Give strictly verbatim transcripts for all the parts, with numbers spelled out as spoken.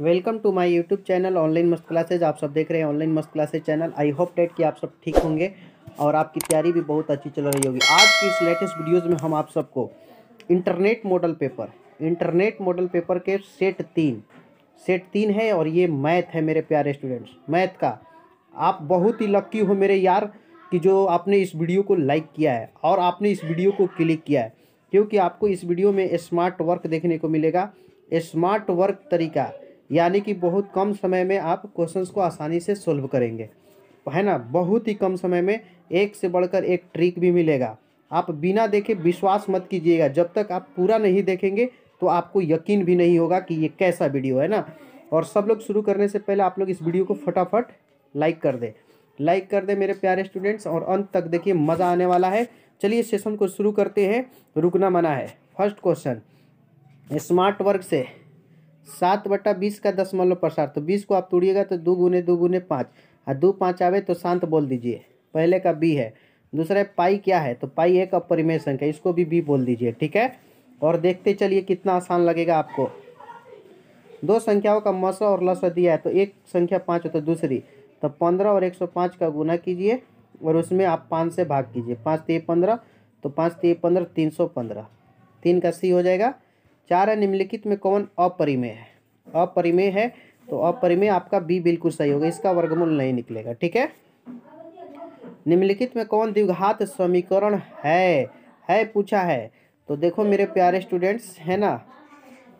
Welcome to my YouTube channel online मस्त classes. आप सब देख रहे हैं ऑनलाइन मस्त classes channel. I hope that कि आप सब ठीक होंगे और आपकी तैयारी भी बहुत अच्छी चल रही होगी। आज की इस लेटेस्ट वीडियोस में हम आप सबको internet model paper internet model paper के सेट तीन सेट तीन है और ये मैथ है मेरे प्यारे स्टूडेंट्स। मैथ का आप बहुत ही लक्की हो मेरे यार कि जो आपने इस वीडियो को लाइक किया है और आपने इस वीडियो को क्लिक किया है, क्योंकि आपको इस वीडियो में स्मार्ट वर्क देखने को मिलेगा। स्मार्ट वर्क तरीका यानी कि बहुत कम समय में आप क्वेश्चंस को आसानी से सोल्व करेंगे, है ना। बहुत ही कम समय में एक से बढ़कर एक ट्रिक भी मिलेगा। आप बिना देखे विश्वास मत कीजिएगा, जब तक आप पूरा नहीं देखेंगे तो आपको यकीन भी नहीं होगा कि ये कैसा वीडियो है ना। और सब लोग शुरू करने से पहले आप लोग इस वीडियो को फटाफट लाइक कर दे लाइक कर दे मेरे प्यारे स्टूडेंट्स, और अंत तक देखिए, मज़ा आने वाला है। चलिए सेशन को शुरू करते हैं, रुकना मना है। फर्स्ट क्वेश्चन स्मार्ट वर्क से सात बट्टा बीस का दशमलव प्रसार। तो बीस को आप तोड़िएगा तो दो गुने दो गुने पाँच, और दो पाँच आवे तो शांत बोल दीजिए। पहले का बी है। दूसरा है पाई क्या है, तो पाई एक अपरिमेय संख्या, इसको भी बी बोल दीजिए, ठीक है। और देखते चलिए कितना आसान लगेगा आपको। दो संख्याओं का मस और लस दिया है, तो एक संख्या पाँच हो तो दूसरी, तो पंद्रह और एक सौ पाँच का गुना कीजिए और उसमें आप पाँच से भाग कीजिए। पाँच तीन पंद्रह, तो पाँच तीन पंद्रह तीन सौ पंद्रह, तीन का सी हो जाएगा। चार है निम्नलिखित में कौन अपरिमेय है। अपरिमेय है तो अपरिमेय आपका बी बिल्कुल सही होगा, इसका वर्गमूल नहीं निकलेगा, ठीक है। निम्नलिखित में कौन द्विघात समीकरण है है पूछा है। तो देखो मेरे प्यारे स्टूडेंट्स, है ना,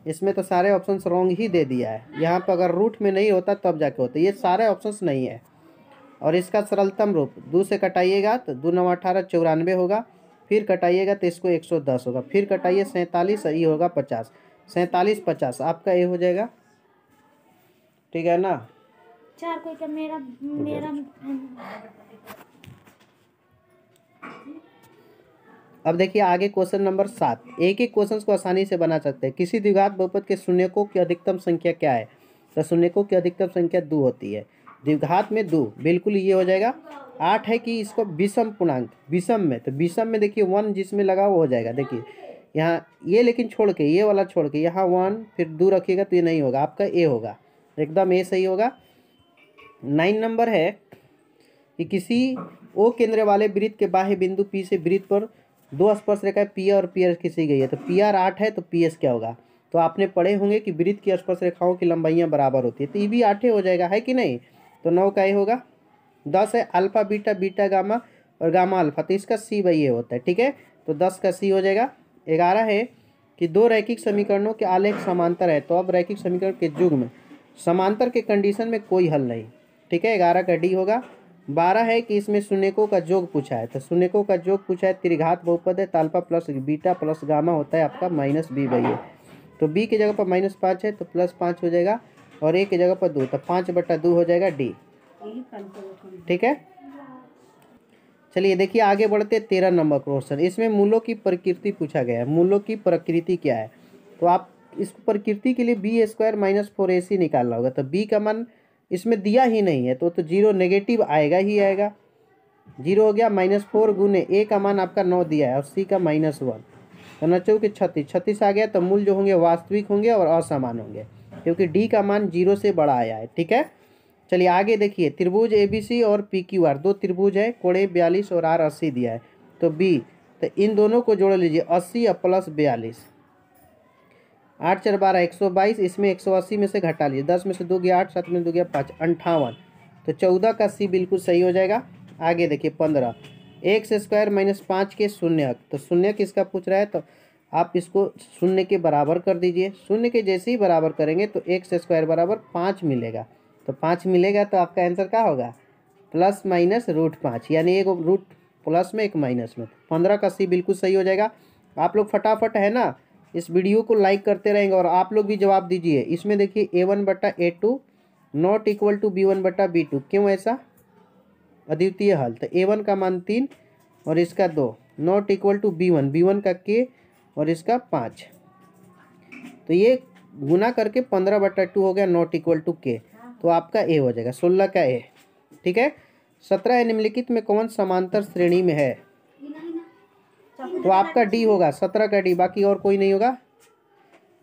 इसमें तो सारे ऑप्शंस रॉन्ग ही दे दिया है। यहाँ पर अगर रूट में नहीं होता तब जाके होता, ये सारे ऑप्शंस नहीं है। और इसका सरलतम रूप दो से कटाइएगा तो दो नौ अठारह चौरानवे होगा, फिर कटाइएगा तो इसको एक सौ दस होगा, फिर कटाइए सैंतालीस, ये होगा पचास, सैंतालीस पचास आपका ये हो जाएगा, ठीक है ना। चार कोई का मेरा मेरा अब देखिए आगे क्वेश्चन नंबर सात। एक ही क्वेश्चन को आसानी से बना सकते हैं। किसी द्विघात बहुपद के शून्यकों की अधिकतम संख्या क्या है। तो शून्यकों की अधिकतम संख्या दो होती है, द्विघात में दो, बिल्कुल ये हो जाएगा। आठ है कि इसको विषम पूर्णांक, विषम में, तो विषम में देखिए वन जिसमें लगा वो हो जाएगा। देखिए यहाँ ये, लेकिन छोड़ के, ये वाला छोड़ के यहाँ वन फिर दो रखिएगा तो ये नहीं होगा, आपका ए होगा, एकदम ए सही होगा। नाइन नंबर है कि किसी ओ केंद्र वाले वृत्त के बाह्य बिंदु पी से वृत्त पर दो स्पर्श रेखा पी और पी एस खींची गई है। तो पी आर आठ है तो पी एस क्या होगा। तो आपने पढ़े होंगे कि वृत्त की स्पर्श रेखाओं की लंबाइयाँ बराबर होती है, तो ये भी आठ हो जाएगा, है कि नहीं। तो नौ का ए होगा। दस है अल्फा बीटा बीटा गामा और गामा अल्फा, तो इसका सी वही होता है, ठीक है। तो दस का सी हो जाएगा। ग्यारह है कि दो रैखिक समीकरणों के आलेख समांतर है। तो अब रैखिक समीकरण के युग्म में समांतर के कंडीशन में कोई हल नहीं, ठीक है, ग्यारह का डी होगा। बारह है कि इसमें शून्यकों का योग पूछा है। तो शून्यकों का योग पूछा है, त्रिघात बहुपद है, alpha plus beta plus gamma होता है आपका माइनस बी वही है। तो बी की जगह पर माइनस पाँच है तो प्लस पाँच हो जाएगा, और ए की जगह पर दो, तो पाँच बटा दो हो जाएगा डी, ठीक है। चलिए देखिए आगे बढ़ते। तेरह नंबर क्वेश्चन, इसमें मूलों की प्रकृति पूछा गया है। मूलों की प्रकृति क्या है। तो आप इस प्रकृति के लिए B square minus four A C निकालना होगा। तो बी का मान इसमें दिया ही नहीं है, तो तो जीरो नेगेटिव आएगा ही आएगा, जीरो हो गया। माइनस फोर गुने ए का मान आपका नौ दिया है और सी का माइनस वन, तो नचो के छत्तीस, छत्तीस आ गया। तो मूल जो होंगे वास्तविक होंगे और असमान होंगे, क्योंकि डी का मान जीरो से बड़ा आया है, ठीक है। चलिए आगे देखिए, त्रिभुज एबीसी और पीक्यूआर दो त्रिभुज है, कोणे बयालीस और आर अस्सी दिया है। तो बी, तो इन दोनों को जोड़ लीजिए, अस्सी और प्लस बयालीस, आठ चार बारह एक सौ बाईस, इसमें एक सौ अस्सी में से घटा लीजिए, दस में से दो गया आठ, सात में दो गया पाँच, अंठावन, तो चौदह का सी बिल्कुल सही हो जाएगा। आगे देखिए पंद्रह, एक्स स्क्वायर माइनस पाँच के शून्य, तो शून्य किसका पूछ रहा है। तो आप इसको शून्य के बराबर कर दीजिए, शून्य के जैसे ही बराबर करेंगे तो एक्स स्क्वायर बराबर पाँच मिलेगा, तो पाँच मिलेगा। तो आपका आंसर क्या होगा, प्लस माइनस रूट पाँच, यानी एक रूट प्लस में एक माइनस में। पंद्रह का सी बिल्कुल सही हो जाएगा। आप लोग फटाफट, है ना, इस वीडियो को लाइक करते रहेंगे और आप लोग भी जवाब दीजिए। इसमें देखिए ए वन बट्टा A two not equal to B one बट्टा बी टू, क्यों ऐसा, अद्वितीय हल। तो ए वन का मान तीन और इसका दो, not equal to B one, B one का के और इसका पाँच, तो ये गुना करके पंद्रह बट्टा टू हो गया, नॉट इक्वल टू के, तो आपका ए हो जाएगा। सोलह का ए, ठीक है। सत्रह है निम्नलिखित में कौन समांतर श्रेणी में है। तो आपका डी होगा, सत्रह का डी, बाकी और कोई नहीं होगा।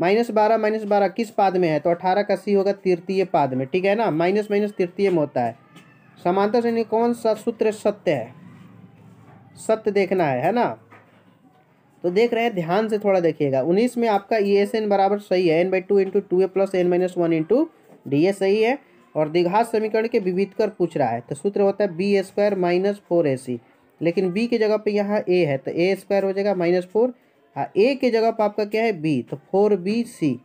माइनस बारह माइनस बारह किस पाद में है, तो अठारह का सी होगा तृतीय पाद में, ठीक है ना, माइनस माइनस तृतीय में होता है। समानता श्रेणी कौन सा सूत्र सत्य है, सत्य देखना है, है ना। तो देख रहे हैं ध्यान से, थोड़ा देखिएगा। उन्नीस में आपका ई एस एन बराबर सही है, N by two into two A plus N minus one into D A सही है, और द्विघात समीकरण के विविधकर पूछ रहा है, तो सूत्र होता है B square minus four A C, लेकिन बी की जगह पे यहाँ ए है, तो ए स्क्वायर हो जाएगा माइनस फोर, ए के जगह पर आपका क्या है बी, तो four B C,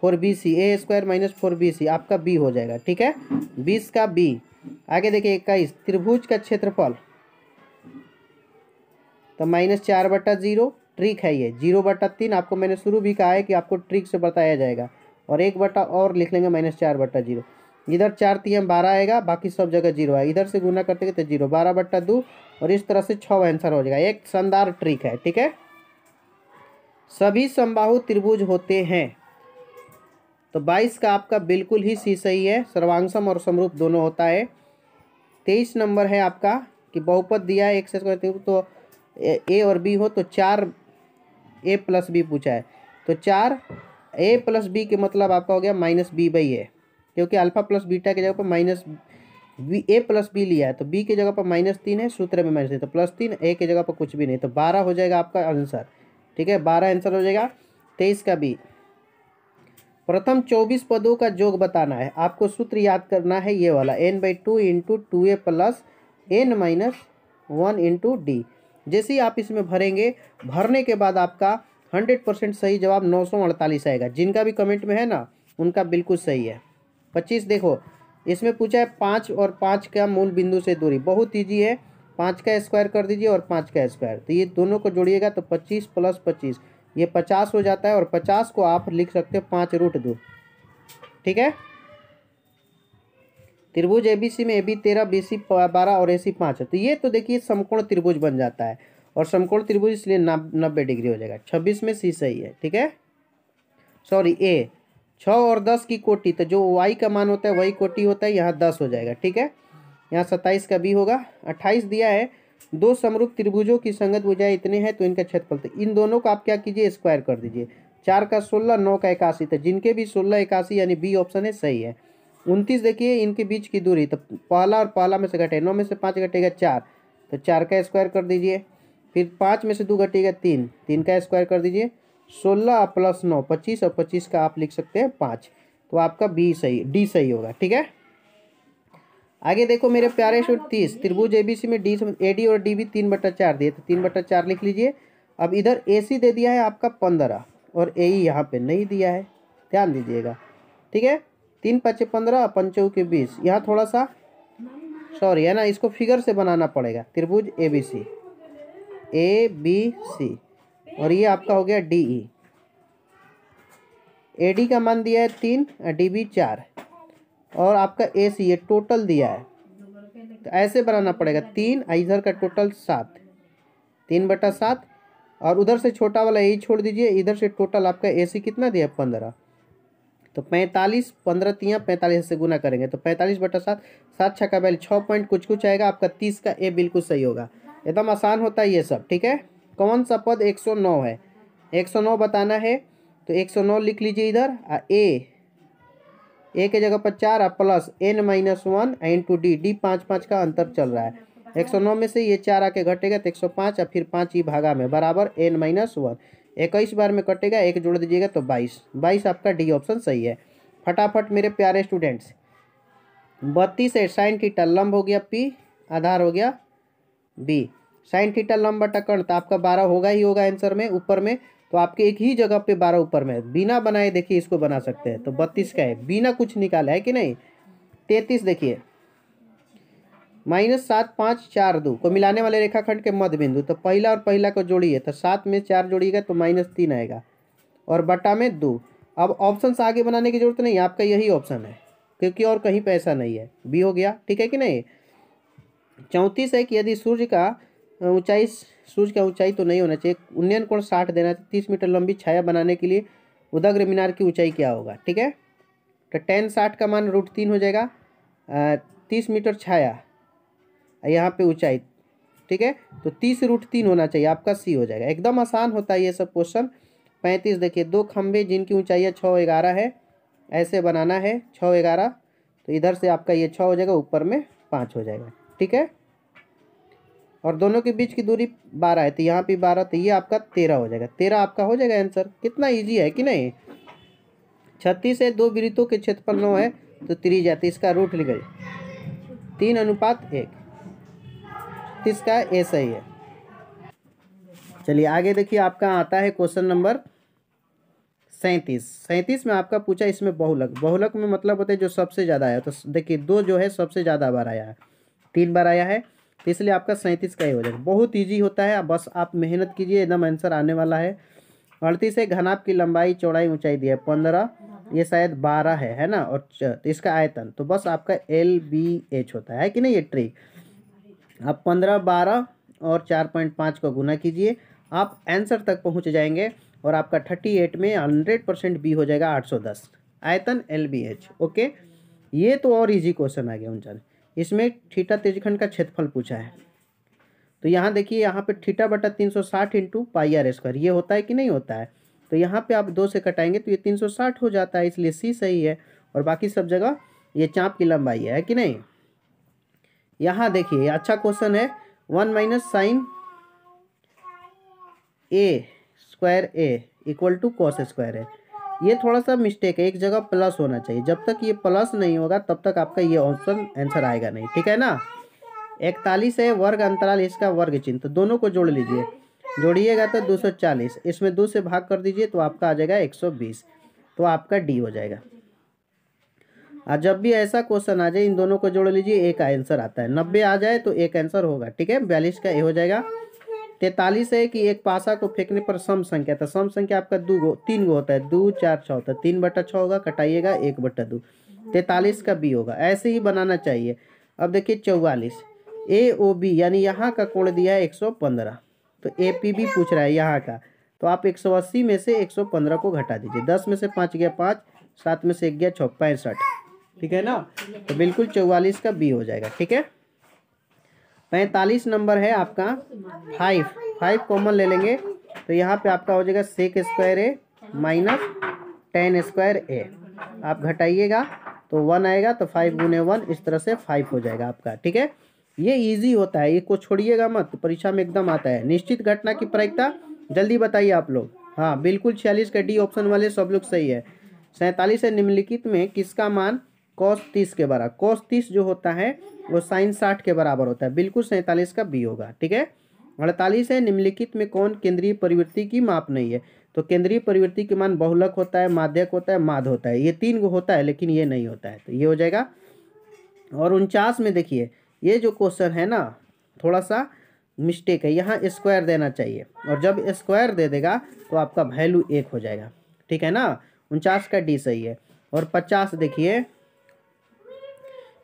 four B C A square minus four B C आपका बी हो जाएगा, ठीक है, बीस का बी। आगे देखिए इक्कीस, त्रिभुज का क्षेत्रफल, तो माइनस चार बटा जीरो, ट्रिक है ये, जीरो बटा तीन, आपको मैंने शुरू भी कहा है कि आपको ट्रिक से बताया जाएगा, और एक बटा और लिख लेंगे माइनस चार बटा जीरो, इधर चार तीन बारह आएगा, बाकी सब जगह जीरो है, इधर से गुना करते गए तो जीरो, बारह बट्टा दो, और इस तरह से छः आंसर हो जाएगा। एक शानदार ट्रिक है, ठीक है। सभी समबाहु त्रिभुज होते हैं, तो बाईस का आपका बिल्कुल ही सी सही है, सर्वांगसम और समरूप दोनों होता है। तेईस नंबर है आपका कि बहुपद दिया है एक से तो ए और बी हो, तो चार ए प्लस बी पूछा है, तो चार ए प्लस बी के मतलब आपका हो गया माइनस बी बाई ए, क्योंकि अल्फा प्लस बीटा की जगह पर minus B A plus B लिया है, तो बी की जगह पर माइनस तीन है, सूत्र में माइनस तीन, तो प्लस तीन, ए की जगह पर कुछ भी नहीं, तो बारह हो जाएगा आपका आंसर, ठीक है, बारह आंसर हो जाएगा। तेईस का बी। प्रथम चौबीस पदों का योग बताना है, आपको सूत्र याद करना है ये वाला, N by two into two A plus N minus one into D. जैसे ही आप इसमें भरेंगे, भरने के बाद आपका हंड्रेड परसेंट सही जवाब नौ सौ अड़तालीस आएगा, जिनका भी कमेंट में है ना उनका बिल्कुल सही है। पच्चीस देखो, इसमें पूछा है पाँच और पाँच का मूल बिंदु से दूरी, बहुत ईजी है, पाँच का स्क्वायर कर दीजिए और पाँच का स्क्वायर, तो ये दोनों को जोड़िएगा, तो पच्चीस प्लस पच्चीस ये पचास हो जाता है, और पचास को आप लिख सकते हो पाँच रूट दो, ठीक है। त्रिभुज एबीसी में ए बी तेरह, बी सी बारह और ए सी पाँच, तो ये तो देखिए समकोण त्रिभुज बन जाता है, और समकोण त्रिभुज इसलिए नब्बे डिग्री हो जाएगा। छब्बीस में सी सही है, ठीक है, सॉरी ए। छः और दस की कोटि, तो जो वाई का मान होता है वही कोटि होता है, यहाँ दस हो जाएगा, ठीक है, यहाँ सत्ताईस का भी होगा। अट्ठाईस दिया है दो समरूप त्रिभुजों की संगत भुजाएं इतने हैं तो इनका क्षेत्रफल, तो इन दोनों को आप क्या कीजिए स्क्वायर कर दीजिए, चार का सोलह, नौ का इक्यासी, तो जिनके भी सोलह इक्यासी यानी बी ऑप्शन है सही है। उनतीस देखिए, इनके बीच की दूरी, तो पहला और पहला में से घटे, नौ में से पाँच घटेगा चार, तो चार का स्क्वायर कर दीजिए, फिर पाँच में से दो घटेगा तीन, तीन का स्क्वायर कर दीजिए, सोलह प्लस नौ पच्चीस, और पच्चीस का आप लिख सकते हैं पाँच, तो आपका बी सही, डी सही होगा, ठीक है। आगे देखो मेरे प्यारे शूट, तीस त्रिभुज एबीसी में डी ए डी और डी बी तीन बट्टा चार दिए, तो तीन बट्टा चार लिख लीजिए। अब इधर एसी दे दिया है आपका पंद्रह, और ए ई यहाँ पे नहीं दिया है, ध्यान दीजिएगा, ठीक है। तीन पच्चे पंद्रह, पंचों के बीस, यहाँ थोड़ा सा सॉरी है ना, इसको फिगर से बनाना पड़ेगा। त्रिभुज A B C, A B C, और ये आपका हो गया डी ई। ए डी का मान दिया है तीन, डी बी चार, और आपका ए सी ये टोटल दिया है, तो ऐसे बनाना पड़ेगा, तीन इधर का टोटल सात, तीन बटा सात, और उधर से छोटा वाला यही छोड़ दीजिए, इधर से टोटल आपका ए सी कितना दिया है पंद्रह, तो पैंतालीस, पंद्रह तियाँ पैंतालीस से गुना करेंगे, तो पैंतालीस बटा सात, सात छक्का बैल छः पॉइंट कुछ कुछ आएगा आपका। तीस का ए बिल्कुल सही होगा, एकदम आसान होता है ये सब, ठीक है। कौन सा पद एक सौ नौ है, एक सौ नौ बताना है, तो एक सौ नौ लिख लीजिए इधर, आ ए ए के जगह पर चार plus N minus one into D, D पाँच पाँच का अंतर चल रहा है। एक सौ नौ में से ये चार आके घटेगा तो एक सौ पाँच, और फिर पाँच ही भागा में बराबर एन माइनस वन, इक्कीस बार में कटेगा, एक जोड़ दीजिएगा तो बाईस, बाईस आपका डी ऑप्शन सही है। फटाफट मेरे प्यारे स्टूडेंट्स, बत्तीस है, साइन थीटा लंब हो गया पी, आधार हो गया बी, साइन थीटा लंब बटा कर्ण, तो आपका बारह होगा ही होगा आंसर में, ऊपर में, तो आपके एक ही जगह पे बारह ऊपर में, बिना बनाए देखिए इसको बना सकते हैं, तो बत्तीस का है बिना कुछ निकाला है कि नहीं। तैंतीस देखिए, माइनस सात पाँच चार दो को मिलाने वाले रेखाखंड के मध्य बिंदु, तो पहला और पहला को जोड़िए, तो सात में चार जोड़िएगा तो माइनस तीन आएगा, और बटा में दो। अब ऑप्शन आगे बनाने की जरूरत नहीं, आपका यही ऑप्शन है, क्योंकि और कहीं पैसा नहीं है, बी हो गया, ठीक है कि नहीं। चौंतीस है कि यदि सूर्य का ऊंचाई सूर्य का ऊंचाई तो नहीं होना चाहिए, उन्नयन कोण साठ देना चाहिए, तीस मीटर लंबी छाया बनाने के लिए उदग्र मीनार की ऊंचाई क्या होगा, ठीक है, तो टेन साठ का मान रूट तीन हो जाएगा, तीस मीटर छाया यहाँ पे ऊंचाई, ठीक है, तो तीस रूट तीन होना चाहिए, आपका सी हो जाएगा, एकदम आसान होता है ये सब क्वेश्चन। पैंतीस। देखिए दो खंभे जिनकी ऊंचाइयाँ छः ग्यारह है, ऐसे बनाना है छः ग्यारह, तो इधर से आपका ये छः हो जाएगा, ऊपर में पाँच हो जाएगा, ठीक है। और दोनों के बीच की दूरी बारह है, तो यहाँ पे बारह, तो ये आपका तेरह हो जाएगा, तेरह आपका हो जाएगा आंसर। कितना इजी है कि नहीं। छत्तीस है, दो वृत्तों के क्षेत्रफल नौ है, तो त्रिज्या जाती, इसका रूट निकले तीन अनुपात एक, छत्तीस का ए सही है। चलिए आगे देखिए, आपका आता है क्वेश्चन नंबर सैंतीस। सैंतीस में आपका पूछा इसमें बहुलक, बहुलक में मतलब होता है जो सबसे ज़्यादा आया, तो देखिए दो जो है सबसे ज़्यादा बार आया है, तीन बार आया है, तो इसलिए आपका सैंतीस का ही हो जाएगा। बहुत ईजी होता है, बस आप मेहनत कीजिए, एकदम आंसर आने वाला है। अड़तीस है, घनाभ की लंबाई चौड़ाई ऊंचाई दी है पंद्रह, ये शायद बारह है, है ना, और तो इसका आयतन, तो बस आपका एल बी एच होता है कि नहीं, ये ट्रिक। आप पंद्रह बारह और चार पॉइंट पाँच को गुना कीजिए, आप आंसर तक पहुंच जाएंगे। और आपका अड़तीस में सौ परसेंट बी हो जाएगा आठ सौ दस, आयतन एल बी एच, ओके। ये तो और इजी क्वेश्चन आ गया उनचास। इसमें थीटा त्रिज्यखंड का क्षेत्रफल पूछा है, तो यहाँ देखिए, यहाँ पे थीटा बटा तीन सौ साठ इंटू पाई आर स्क्वायर, ये होता है कि नहीं होता है, तो यहाँ पे आप दो से कटाएंगे तो ये तीन सौ साठ हो जाता है, इसलिए सी सही है। और बाकी सब जगह ये चाँप की लंबाई है, है कि नहीं। यहाँ देखिए अच्छा क्वेश्चन है, one minus sine A square A equal to cos square है। ये थोड़ा सा मिस्टेक है, एक जगह प्लस होना चाहिए, जब तक ये प्लस नहीं होगा तब तक आपका ये ऑप्शन आंसर आएगा नहीं, ठीक है ना। इकतालीस है, वर्ग अंतराल इसका वर्ग चिन्ह, तो दोनों को जोड़ लीजिए, जोड़िएगा तो दो सौ चालीस, इसमें दो से भाग कर दीजिए तो आपका आ जाएगा एक सौ बीस, तो आपका डी हो जाएगा। और जब भी ऐसा क्वेश्चन आ जाए, इन दोनों को जोड़ लीजिए, एक आंसर आता है। नब्बे आ जाए तो एक आंसर होगा, ठीक है। बयालीस का ए हो जाएगा। तैंतालीस है कि एक पासा को फेंकने पर सम संख्या, तो सम संख्या आपका दो गो तीन गो होता है, दो चार छः होता है, तीन बटा छः होगा, कटाइएगा एक बटा दो, तैंतालीस का बी होगा। ऐसे ही बनाना चाहिए। अब देखिए चौवालीस, ए ओ बी यानी यहाँ का कोण दिया है एक सौ पंद्रह, तो ए पी बी पूछ रहा है यहाँ का, तो आप एक सौ अस्सी में से एक सौ पंद्रह को घटा दीजिए, दस में से पाँच गया पाँच, सात में से एक गया छः, पैंसठ, ठीक है ना। तो बिल्कुल चौवालीस का बी हो जाएगा, ठीक है। पैंतालीस नंबर है आपका फाइव, फाइव कॉमन ले लेंगे तो यहाँ पे आपका हो जाएगा sec square A minus tan square A, आप घटाइएगा तो वन आएगा, तो फाइव गुने वन, इस तरह से फाइव हो जाएगा आपका, ठीक है। ये इजी होता है, ये को छोड़िएगा मत, परीक्षा में एकदम आता है। निश्चित घटना की प्रायिकता, जल्दी बताइए आप लोग। हाँ बिल्कुल, छियालीस का डी ऑप्शन वाले सब लोग सही है। सैंतालीस है, निम्नलिखित में किसका मान कॉस तीस के बराबर, कॉस तीस जो होता है वो साइन साठ के बराबर होता है, बिल्कुल सैंतालीस का बी होगा, ठीक है। अड़तालीस है, निम्नलिखित में कौन केंद्रीय प्रवृत्ति की माप नहीं है, तो केंद्रीय प्रवृत्ति के मान बहुलक होता है, माध्यक होता है, माध्य होता है, ये तीन गो होता है लेकिन ये नहीं होता है, तो ये हो जाएगा। और उनचास में देखिए, ये जो क्वेश्चन है ना थोड़ा सा मिस्टेक है, यहाँ स्क्वायर देना चाहिए, और जब स्क्वायर दे देगा तो आपका वैल्यू एक हो जाएगा, ठीक है ना। उनचास का डी सही है। और पचास देखिए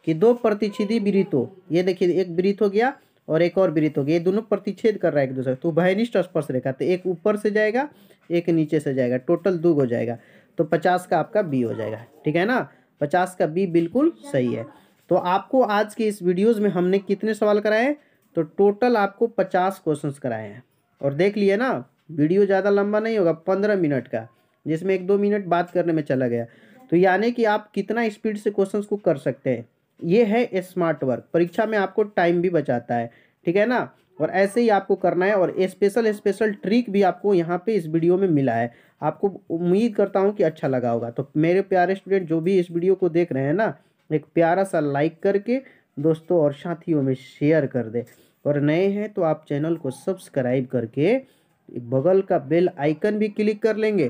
कि दो प्रतिच्छेदी वृत्तों, ये देखिए एक वृत्त हो गया और एक और वृत्त हो गया, ये दोनों प्रतिच्छेद कर रहा है एक दूसरे, तो उभयनिष्ठ स्पर्शरेखा, तो एक ऊपर से जाएगा एक नीचे से जाएगा, टोटल दो हो जाएगा, तो पचास का आपका बी हो जाएगा, ठीक है ना। पचास का बी बिल्कुल सही है। तो आपको आज के इस वीडियोज़ में हमने कितने सवाल कराए, तो टोटल आपको पचास क्वेश्चन कराए हैं। और देख लिए ना, वीडियो ज़्यादा लंबा नहीं होगा, पंद्रह मिनट का, जिसमें एक दो मिनट बात करने में चला गया, तो यानी कि आप कितना स्पीड से क्वेश्चन को कर सकते हैं, ये है स्मार्ट वर्क। परीक्षा में आपको टाइम भी बचाता है, ठीक है ना। और ऐसे ही आपको करना है। और स्पेशल स्पेशल ट्रिक भी आपको यहाँ पे इस वीडियो में मिला है, आपको उम्मीद करता हूँ कि अच्छा लगा होगा। तो मेरे प्यारे स्टूडेंट जो भी इस वीडियो को देख रहे हैं ना, एक प्यारा सा लाइक करके दोस्तों और साथियों में शेयर कर दे, और नए हैं तो आप चैनल को सब्सक्राइब करके बगल का बेल आइकन भी क्लिक कर लेंगे,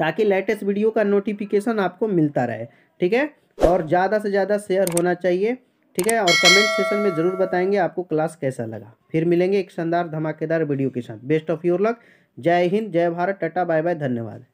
ताकि लेटेस्ट वीडियो का नोटिफिकेशन आपको मिलता रहे, ठीक है। और ज़्यादा से ज़्यादा शेयर होना चाहिए, ठीक है। और कमेंट सेक्शन में ज़रूर बताएंगे आपको क्लास कैसा लगा। फिर मिलेंगे एक शानदार धमाकेदार वीडियो के साथ। Best of your luck. जय हिंद, जय भारत, टाटा बाय बाय, धन्यवाद।